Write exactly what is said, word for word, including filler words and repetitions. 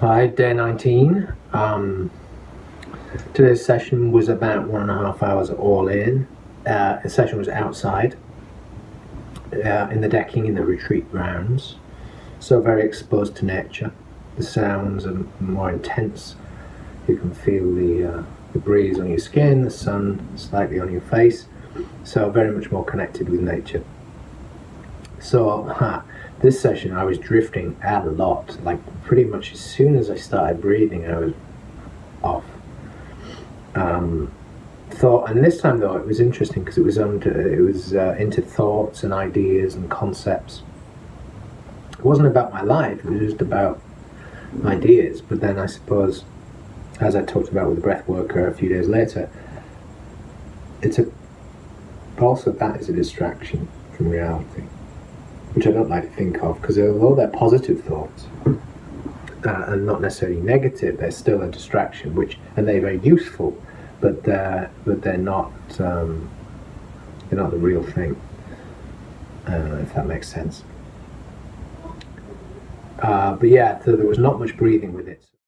Hi, day nineteen. Um, today's session was about one and a half hours all in. Uh, the session was outside uh, in the decking in the retreat grounds, so very exposed to nature. The sounds are more intense. You can feel the, uh, the breeze on your skin, the sun slightly on your face, so very much more connected with nature. So uh, this session I was drifting out a lot, like pretty much as soon as I started breathing I was off. Um, thought, and this time though it was interesting because it was, under, it was uh, into thoughts and ideas and concepts. It wasn't about my life, it was just about ideas, but then I suppose, as I talked about with the breath worker a few days later, it's a, also that is a distraction from reality, which I don't like to think of, because although they're positive thoughts uh, and not necessarily negative, they're still a distraction, which, and they're very useful, but they're, but they're not um, they're not the real thing, uh, if that makes sense. Uh, but yeah, so there was not much breathing with it.